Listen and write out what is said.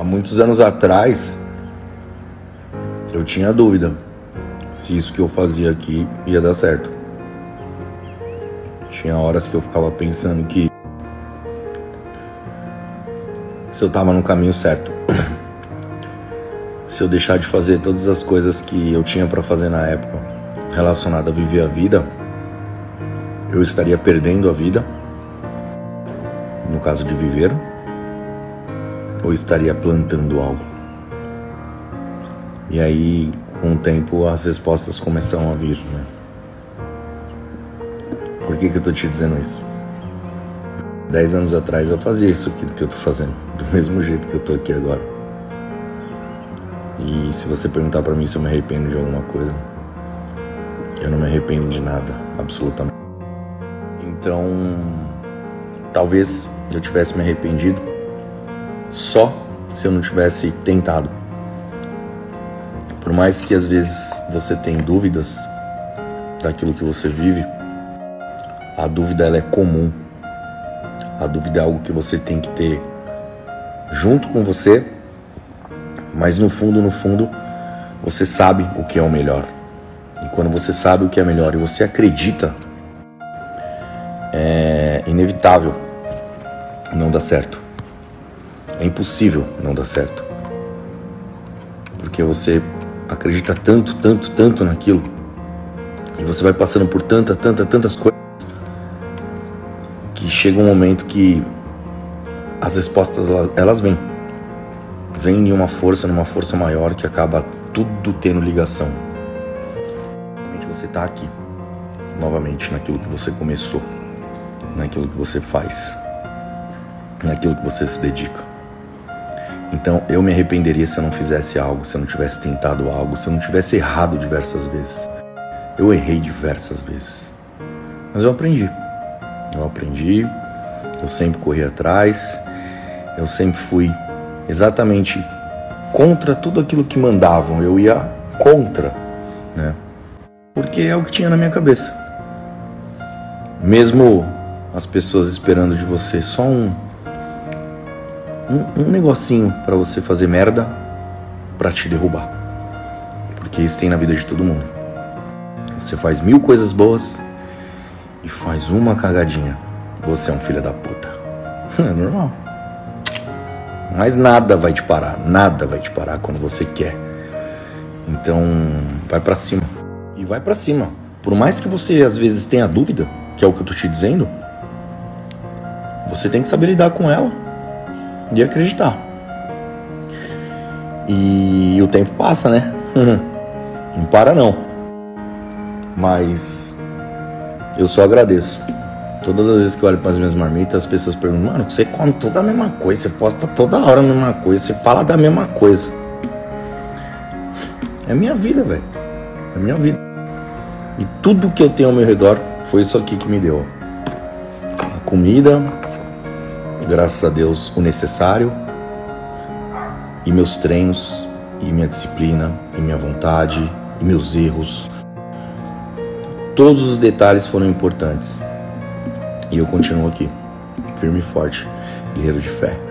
Há muitos anos atrás, eu tinha dúvida se isso que eu fazia aqui ia dar certo. Tinha horas que eu ficava pensando que se eu estava no caminho certo. Se eu deixar de fazer todas as coisas que eu tinha para fazer na época relacionada a viver a vida, eu estaria perdendo a vida, no caso de viver, ou estaria plantando algo. E aí, com o tempo, as respostas começaram a vir, né? Por que eu tô te dizendo isso? 10 anos atrás eu fazia isso aqui que eu tô fazendo, do mesmo jeito que eu tô aqui agora. E se você perguntar pra mim se eu me arrependo de alguma coisa, eu não me arrependo de nada, absolutamente. Então, talvez eu tivesse me arrependido só se eu não tivesse tentado. Por mais que às vezes você tenha dúvidas daquilo que você vive, a dúvida ela é comum. A dúvida é algo que você tem que ter junto com você, mas no fundo, você sabe o que é o melhor. E quando você sabe o que é melhor e você acredita, é inevitável não dar certo. É impossível não dar certo. Porque você acredita tanto naquilo, e você vai passando por tantas coisas, que chega um momento que as respostas elas vêm. Vêm em uma força, maior, que acaba tudo tendo ligação. Você está aqui, novamente, naquilo que você começou, naquilo que você faz, naquilo que você se dedica. Então, eu me arrependeria se eu não fizesse algo, se eu não tivesse tentado algo, se eu não tivesse errado diversas vezes. Eu errei diversas vezes, mas eu aprendi. Eu sempre corri atrás, eu sempre fui exatamente contra tudo aquilo que mandavam, eu ia contra, né? Porque é o que tinha na minha cabeça. Mesmo as pessoas esperando de você só um negocinho pra você fazer merda, pra te derrubar. Porque isso tem na vida de todo mundo. Você faz 1000 coisas boas e faz uma cagadinha, você é um filho da puta. É normal. Mas nada vai te parar. Nada vai te parar quando você quer. Então, vai pra cima. E vai pra cima. Por mais que você às vezes tenha dúvida, que é o que eu tô te dizendo, você tem que saber lidar com ela e acreditar. E o tempo passa, né? Não para não. Mas eu só agradeço. Todas as vezes que eu olho para as minhas marmitas, as pessoas perguntam: mano, você come toda a mesma coisa, você posta toda hora a mesma coisa, você fala da mesma coisa. É minha vida, velho. É minha vida. E tudo que eu tenho ao meu redor foi isso aqui que me deu. A comida, graças a Deus, o necessário, e meus treinos, e minha disciplina, e minha vontade, e meus erros. Todos os detalhes foram importantes. E eu continuo aqui, firme e forte, guerreiro de fé.